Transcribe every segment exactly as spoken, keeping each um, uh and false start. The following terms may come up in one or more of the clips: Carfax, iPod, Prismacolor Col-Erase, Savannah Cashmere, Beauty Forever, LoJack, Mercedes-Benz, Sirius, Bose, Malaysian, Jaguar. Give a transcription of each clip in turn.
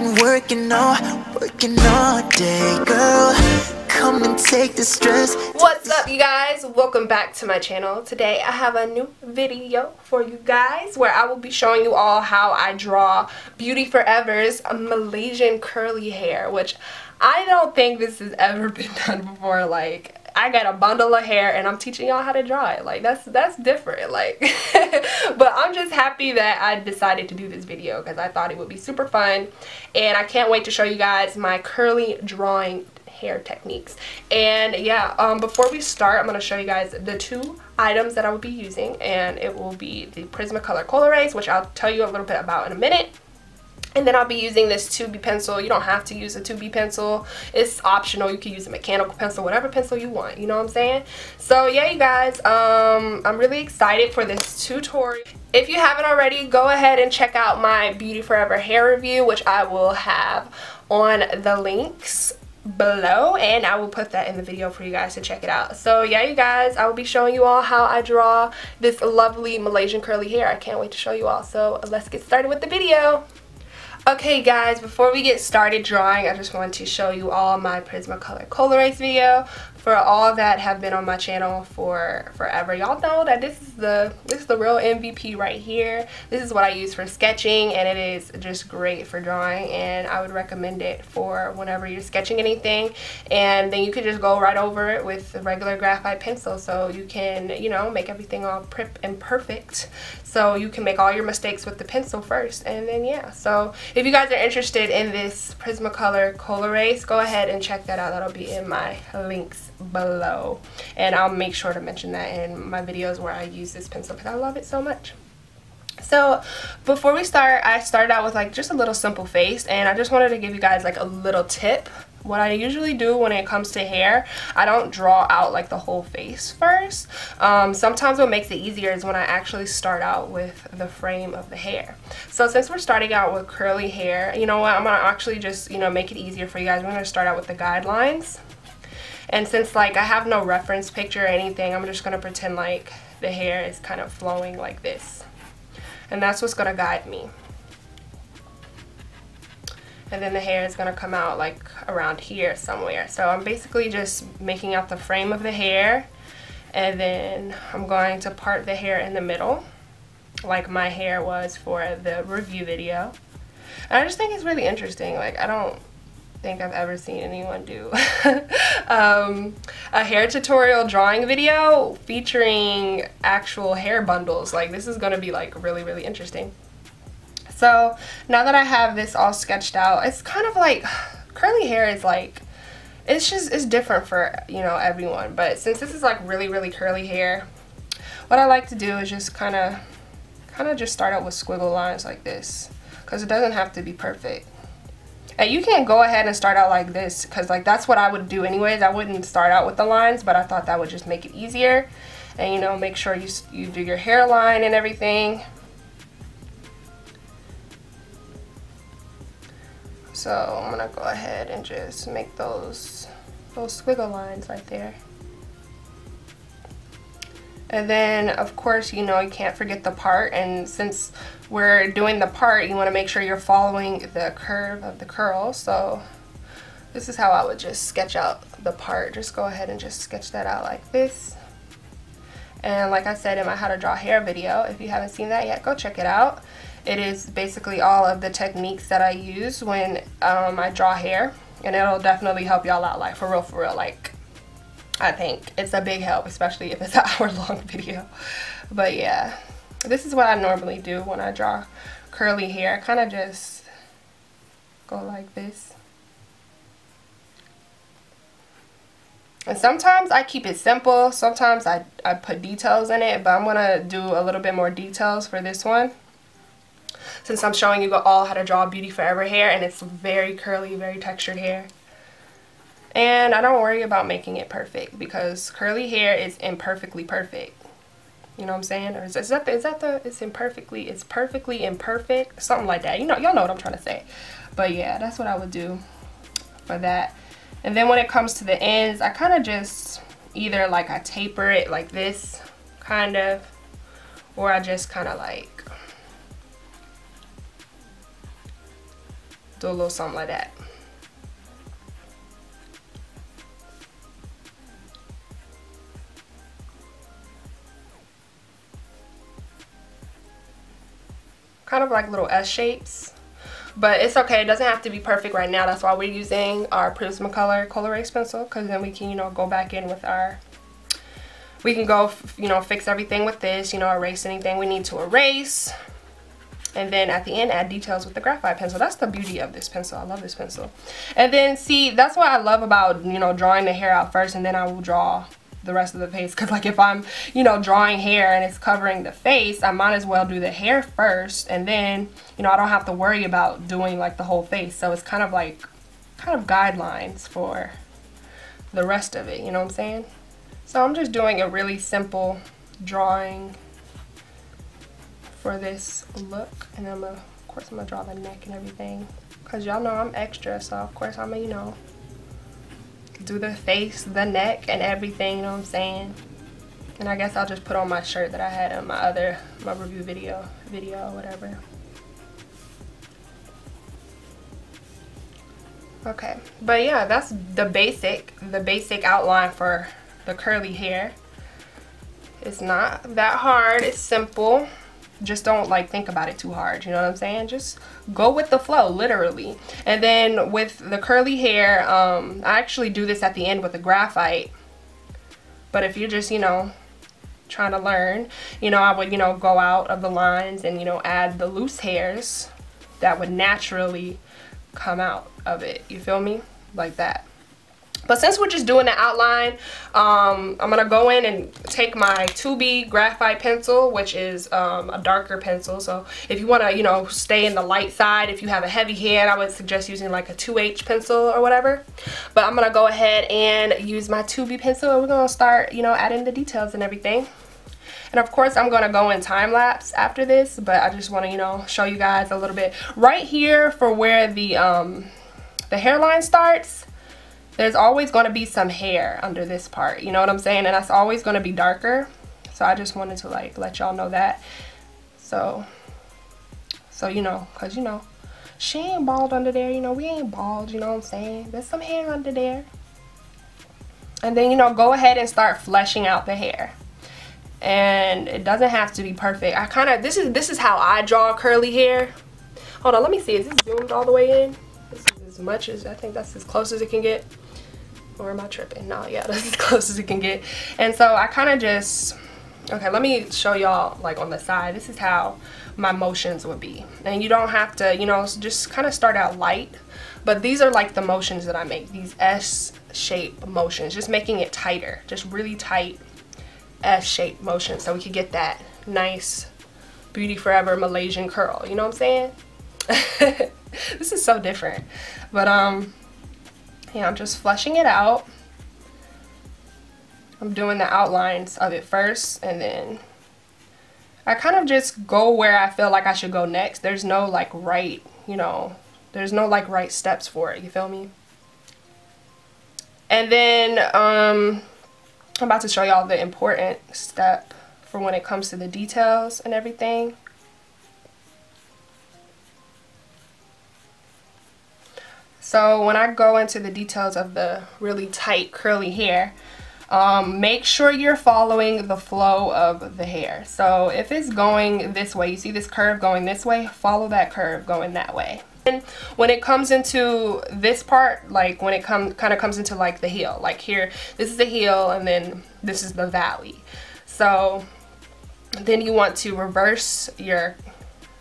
been working all, working all day, girl. Come and take the stress. What's up, you guys? Welcome back to my channel. Today I have a new video for you guys where I will be showing you all how I draw Beauty Forever's Malaysian curly hair, which I don't think this has ever been done before. Like, I got a bundle of hair and I'm teaching y'all how to draw it. Like, that's that's different. Like, but I'm just happy that I decided to do this video because I thought it would be super fun, and I can't wait to show you guys my curly drawing hair techniques. And yeah, um, before we start, I'm going to show you guys the two items that I will be using, and it will be the Prismacolor Col-Erase, which I'll tell you a little bit about in a minute. And then I'll be using this two B pencil. You don't have to use a two B pencil. It's optional. You can use a mechanical pencil, whatever pencil you want. You know what I'm saying? So yeah, you guys, um, I'm really excited for this tutorial. If you haven't already, go ahead and check out my Beauty Forever hair review, which I will have on the links below, and I will put that in the video for you guys to check it out. So yeah, you guys, I will be showing you all how I draw this lovely Malaysian curly hair. I can't wait to show you all. So let's get started with the video. Okay guys, before we get started drawing, I just want to show you all my Prismacolor Col-Erase video. For all that have been on my channel for forever, y'all know that this is the this is the real M V P right here. This is what I use for sketching, and it is just great for drawing, and I would recommend it for whenever you're sketching anything. And then you can just go right over it with the regular graphite pencil, so you can, you know, make everything all prep and perfect, so you can make all your mistakes with the pencil first. And then yeah, so if you guys are interested in this Prismacolor Col-Erase, go ahead and check that out. That'll be in my links below. And I'll make sure to mention that in my videos where I use this pencil because I love it so much. So before we start, I started out with like just a little simple face, and I just wanted to give you guys like a little tip. What I usually do when it comes to hair, I don't draw out like the whole face first. Um, sometimes what makes it easier is when I actually start out with the frame of the hair. So since we're starting out with curly hair, you know what, I'm gonna actually just, you know, make it easier for you guys. We're gonna start out with the guidelines. And since like I have no reference picture or anything, I'm just gonna pretend like the hair is kind of flowing like this. And that's what's gonna guide me. And then the hair is going to come out like around here somewhere. So I'm basically just making out the frame of the hair, and then I'm going to part the hair in the middle like my hair was for the review video. And I just think it's really interesting. Like, I don't think I've ever seen anyone do um, a hair tutorial drawing video featuring actual hair bundles. Like, this is going to be like really, really interesting. So now that I have this all sketched out, it's kind of like, curly hair is like, it's just, it's different for, you know, everyone. But since this is like really, really curly hair, what I like to do is just kind of, kind of just start out with squiggle lines like this, because it doesn't have to be perfect. And you can go ahead and start out like this, because like that's what I would do anyways. I wouldn't start out with the lines, but I thought that would just make it easier. And, you know, make sure you, you do your hairline and everything. So I'm gonna go ahead and just make those those squiggle lines right there. And then of course, you know, you can't forget the part, and since we're doing the part, you want to make sure you're following the curve of the curl. So this is how I would just sketch out the part. Just go ahead and just sketch that out like this. And like I said in my how to draw hair video, if you haven't seen that yet, go check it out. It is basically all of the techniques that I use when um, I draw hair, and it'll definitely help y'all out, like for real, for real. Like, I think it's a big help, especially if it's an hour long video. But yeah, this is what I normally do when I draw curly hair. I kind of just go like this. And sometimes I keep it simple, sometimes I, I put details in it, but I'm gonna do a little bit more details for this one, since I'm showing you all how to draw Beauty Forever hair, and it's very curly, very textured hair. And I don't worry about making it perfect, because curly hair is imperfectly perfect. You know what I'm saying? Or is, is that the, is that the, it's imperfectly, it's perfectly imperfect, something like that. You know, y'all know what I'm trying to say. But yeah, that's what I would do for that. And then when it comes to the ends, I kind of just either like I taper it like this, kind of, or I just kind of like do a little something like that. Kind of like little S shapes, but it's okay. It doesn't have to be perfect right now. That's why we're using our Prismacolor Col-Erase pencil, because then we can, you know, go back in with our, we can go, you know, fix everything with this, you know, erase anything we need to erase. And then at the end, add details with the graphite pencil. That's the beauty of this pencil. I love this pencil. And then see, that's what I love about, you know, drawing the hair out first, and then I will draw the rest of the face. Because like if I'm, you know, drawing hair and it's covering the face, I might as well do the hair first, and then, you know, I don't have to worry about doing like the whole face. So it's kind of like, kind of guidelines for the rest of it, you know what I'm saying? So I'm just doing a really simple drawing for this look, and I'm gonna, of course I'm gonna draw the neck and everything, because y'all know I'm extra, so of course I'm gonna, you know, do the face, the neck, and everything, you know what I'm saying? And I guess I'll just put on my shirt that I had in my other, my review video, video, whatever. Okay, but yeah, that's the basic, the basic outline for the curly hair. It's not that hard, it's simple. Just don't like think about it too hard, you know what I'm saying? Just go with the flow, literally. And then with the curly hair, um, I actually do this at the end with a graphite. But if you're just, you know, trying to learn, you know, I would, you know, go out of the lines and, you know, add the loose hairs that would naturally come out of it. You feel me? Like that. But since we're just doing the outline, um, I'm going to go in and take my two B graphite pencil, which is um, a darker pencil. So if you want to, you know, stay in the light side, if you have a heavy hand, I would suggest using like a two H pencil or whatever. But I'm going to go ahead and use my two B pencil, and we're going to start, you know, adding the details and everything. And of course, I'm going to go in time lapse after this, but I just want to, you know, show you guys a little bit. Right here for where the, um, the hairline starts, there's always going to be some hair under this part, you know what I'm saying? And that's always going to be darker. So I just wanted to like let y'all know that. So, so you know, because you know, she ain't bald under there, you know, we ain't bald, you know what I'm saying? There's some hair under there. And then, you know, go ahead and start fleshing out the hair. And it doesn't have to be perfect. I kind of, this is, this is how I draw curly hair. Hold on, let me see, is this zoomed all the way in? This is as much as, I think that's as close as it can get. Or am I tripping? No, yeah, that's as close as it can get. And so I kind of just, okay, let me show y'all like on the side. This is how my motions would be. And you don't have to, you know, just kind of start out light. But these are like the motions that I make, these S-shaped motions, just making it tighter, just really tight S-shaped motion. So we could get that nice Beauty Forever Malaysian curl, you know what I'm saying? This is so different. But, um, yeah, I'm just fleshing it out. I'm doing the outlines of it first, and then I kind of just go where I feel like I should go next. There's no like right, you know, there's no like right steps for it, you feel me? And then um, I'm about to show y'all the important step for when it comes to the details and everything. So when I go into the details of the really tight curly hair, um, make sure you're following the flow of the hair. So if it's going this way, you see this curve going this way, follow that curve going that way. And when it comes into this part, like when it come, kind of comes into like the heel, like here, this is the heel and then this is the valley. So then you want to reverse your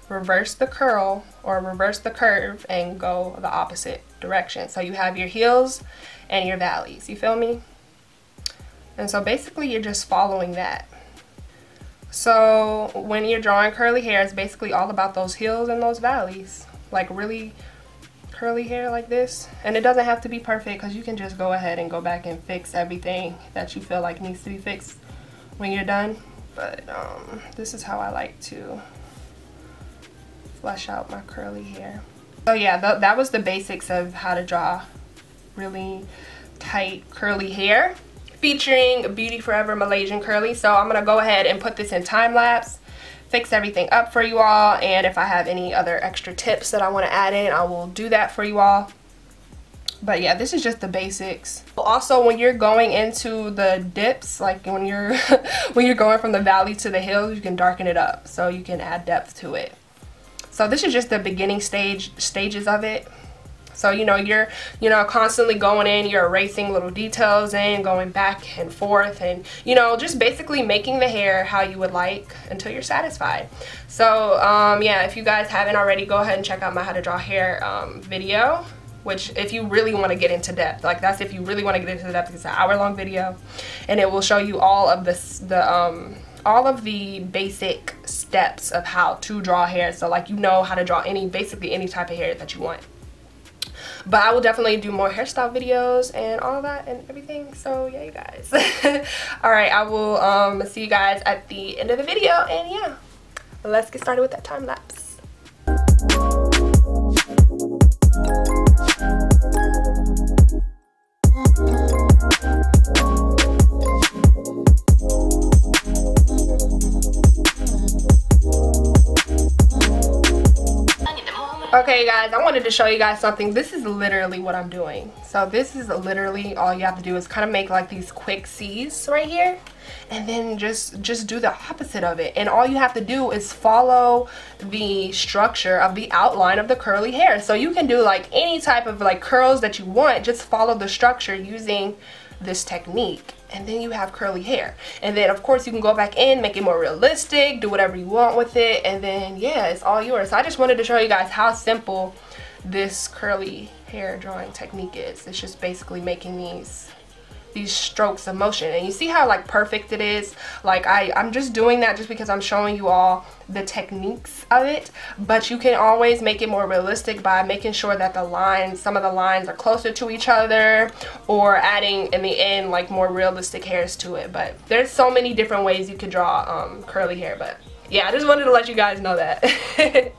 reverse the curl or reverse the curve and go the opposite direction. So you have your heels and your valleys, you feel me? And so basically you're just following that. So when you're drawing curly hair, it's basically all about those heels and those valleys, like really curly hair like this. And it doesn't have to be perfect, because you can just go ahead and go back and fix everything that you feel like needs to be fixed when you're done. But um, this is how I like to flesh out my curly hair. So yeah, th that was the basics of how to draw really tight curly hair featuring Beauty Forever Malaysian Curly. So I'm gonna go ahead and put this in time lapse, fix everything up for you all, and if I have any other extra tips that I want to add in, I will do that for you all. But yeah, this is just the basics. Also, when you're going into the dips, like when you're when you're going from the valley to the hills, you can darken it up, so you can add depth to it. So this is just the beginning stage stages of it. So, you know, you're, you know, constantly going in, you're erasing little details and going back and forth and, you know, just basically making the hair how you would like until you're satisfied. So, um, yeah, if you guys haven't already, go ahead and check out my How to Draw Hair um, video, which if you really want to get into depth, like that's if you really want to get into depth, it's an hour long video and it will show you all of the, the um, all of the basic steps of how to draw hair. So like, you know how to draw any, basically any type of hair that you want. But I will definitely do more hairstyle videos and all that and everything. So yeah, you guys. Alright, I will um, see you guys at the end of the video. And yeah, let's get started with that time lapse. Okay guys, I wanted to show you guys something. This is literally what I'm doing. So this is literally all you have to do is kind of make like these quick C's right here and then just just do the opposite of it. And all you have to do is follow the structure of the outline of the curly hair. So you can do like any type of like curls that you want, just follow the structure using this technique, and then you have curly hair. And then of course you can go back in, make it more realistic, do whatever you want with it, and then yeah, it's all yours. So I just wanted to show you guys how simple this curly hair drawing technique is. It's just basically making these these strokes of motion, and you see how like perfect it is. Like I I'm just doing that just because I'm showing you all the techniques of it, but you can always make it more realistic by making sure that the lines, some of the lines are closer to each other, or adding in the end like more realistic hairs to it. But there's so many different ways you could draw um, curly hair, but yeah, I just wanted to let you guys know that.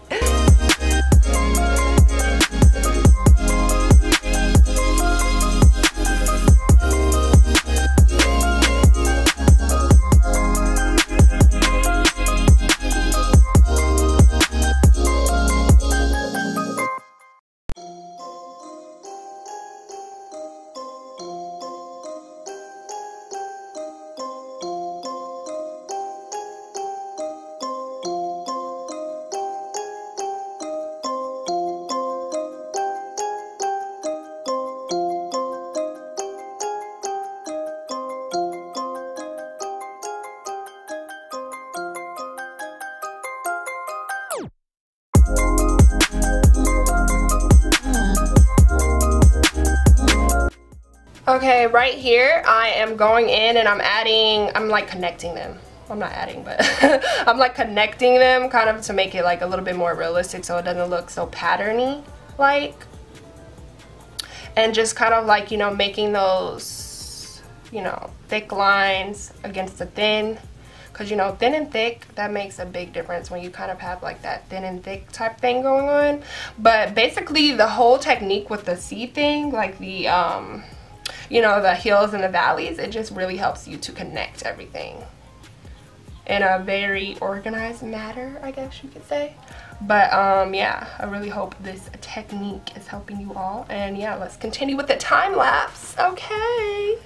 Okay, right here I am going in and I'm adding, I'm like connecting them. I'm not adding, but I'm like connecting them kind of to make it like a little bit more realistic so it doesn't look so patterny like. And just kind of like, you know, making those, you know, thick lines against the thin. Because, you know, thin and thick, that makes a big difference when you kind of have like that thin and thick type thing going on. But basically the whole technique with the C thing, like the, um, you know, the hills and the valleys, it just really helps you to connect everything in a very organized manner, I guess you could say. But um, yeah, I really hope this technique is helping you all. And yeah, let's continue with the time lapse. Okay.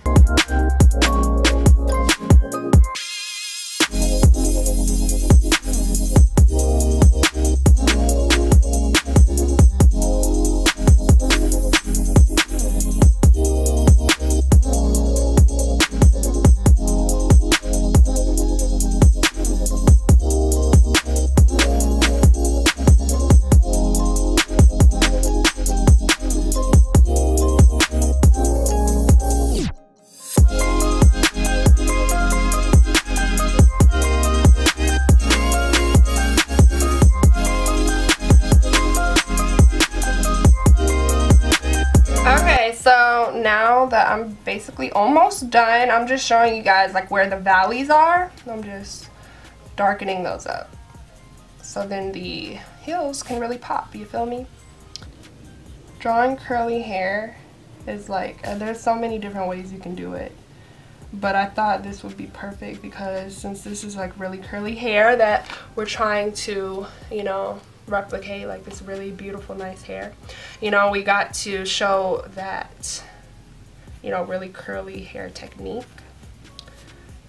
Now that I'm basically almost done, I'm just showing you guys like where the valleys are. I'm just darkening those up so then the hills can really pop, you feel me? Drawing curly hair is like, uh, there's so many different ways you can do it. but I thought this would be perfect because since this is like really curly hair that we're trying to, you know, replicate, like this really beautiful nice hair, you know, we got to show that, you know, really curly hair technique.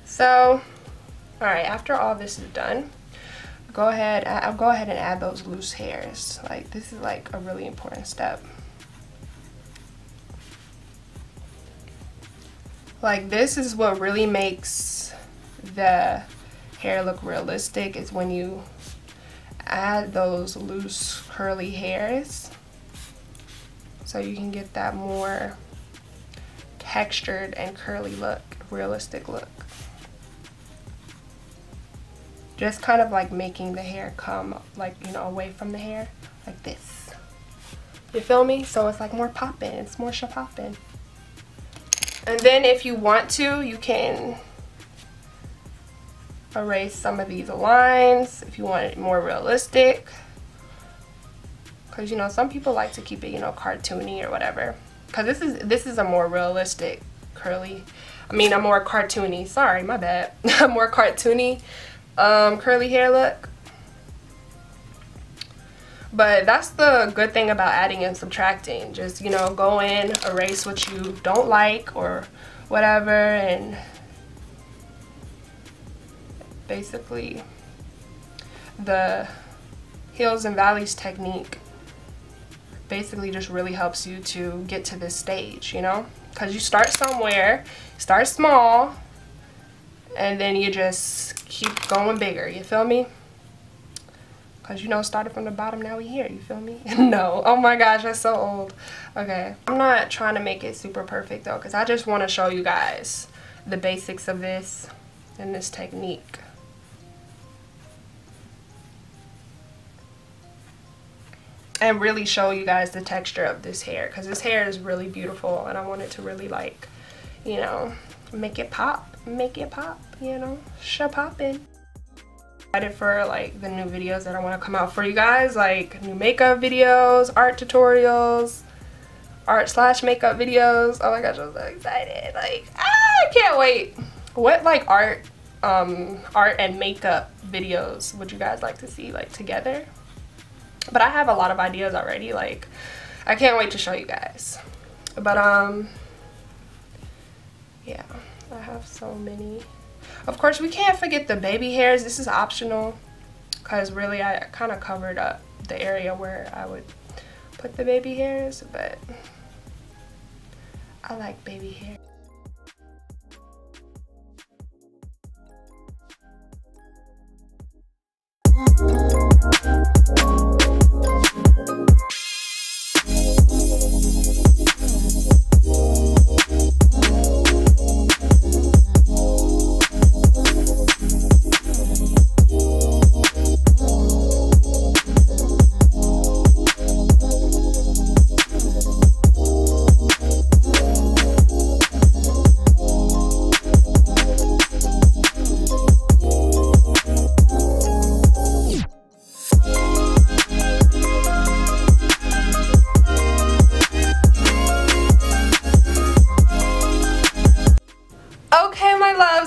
So all right, after all this is done, go ahead I'll go ahead and add those loose hairs. Like this is like a really important step. Like this is what really makes the hair look realistic, is when you add those loose curly hairs, so you can get that more textured and curly look, realistic look. Just kind of like making the hair come like, you know, away from the hair like this. You feel me? So it's like more poppin', it's more shapoppin'. And then if you want to, you can erase some of these lines if you want it more realistic. Because, you know, some people like to keep it, you know, cartoony or whatever. Because this is, this is a more realistic curly, I mean, a more cartoony, sorry, my bad. A more cartoony um, curly hair look. But that's the good thing about adding and subtracting. Just, you know, go in, erase what you don't like or whatever, and basically the hills and valleys technique basically just really helps you to get to this stage, you know? Because you start somewhere, start small, and then you just keep going bigger, you feel me? Cause you know, started from the bottom, now we here, you feel me? No, oh my gosh, that's so old. Okay, I'm not trying to make it super perfect though, cause I just wanna show you guys the basics of this and this technique. And really show you guys the texture of this hair, cause this hair is really beautiful and I want it to really like, you know, make it pop, make it pop, you know, shapoppin'. Excited for like the new videos that I want to come out for you guys, like new makeup videos, art tutorials, art slash makeup videos. Oh my gosh, I'm so excited! Like, ah, I can't wait. What like art, um, art and makeup videos would you guys like to see like together? But I have a lot of ideas already. Like, I can't wait to show you guys. But um, yeah, I have so many. Of course, we can't forget the baby hairs. This is optional because really I kind of covered up the area where I would put the baby hairs, but I like baby hair.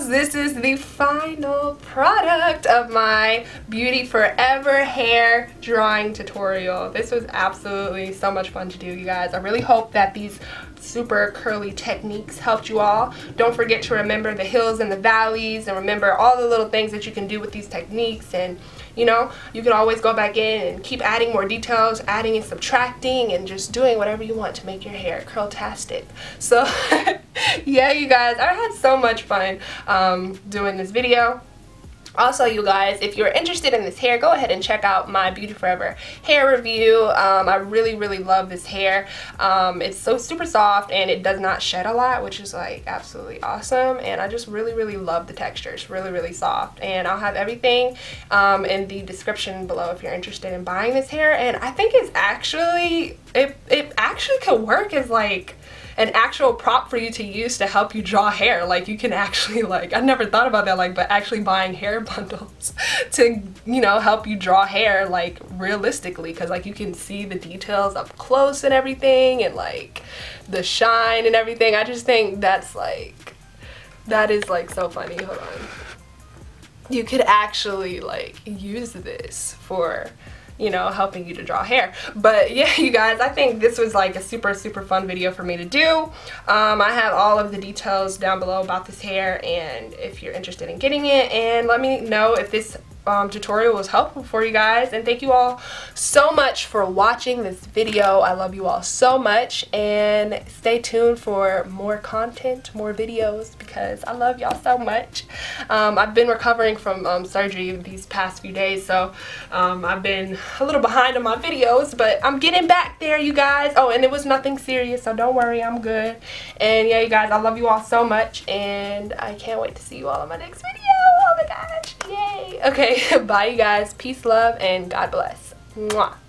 This is the final product of my Beauty Forever hair drawing tutorial. This was absolutely so much fun to do, you guys. I really hope that these super curly techniques helped you all. Don't forget to remember the hills and the valleys, and remember all the little things that you can do with these techniques. And you know, you can always go back in and keep adding more details, adding and subtracting, and just doing whatever you want to make your hair curl-tastic. So yeah, you guys, I had so much fun um, doing this video. Also, you guys, if you're interested in this hair, go ahead and check out my Beauty Forever hair review. Um, I really, really love this hair. Um, it's so super soft and it does not shed a lot, which is like absolutely awesome. And I just really, really love the texture. It's really, really soft. And I'll have everything um, in the description below if you're interested in buying this hair. And I think it's actually, it, it actually could work as like an actual prop for you to use to help you draw hair. Like you can actually like, I never thought about that, like, but actually buying hair bundles to, you know, help you draw hair like realistically, because like you can see the details up close and everything, and like the shine and everything. I just think that's like That is like so funny. Hold on. You could actually like use this for, you know, helping you to draw hair. But yeah, you guys, I think this was like a super super fun video for me to do. um, I have all of the details down below about this hair, and if you're interested in getting it, and let me know if this um, tutorial was helpful for you guys. And thank you all so much for watching this video. I love you all so much, and stay tuned for more content, more videos, because I love y'all so much. um, I've been recovering from um, surgery these past few days, so um, I've been a little behind on my videos, but I'm getting back there, you guys. Oh, and it was nothing serious, so don't worry, I'm good. And yeah, you guys, I love you all so much, and I can't wait to see you all in my next video. Oh my gosh, yay. Okay, bye you guys. Peace, love, and God bless. Mwah.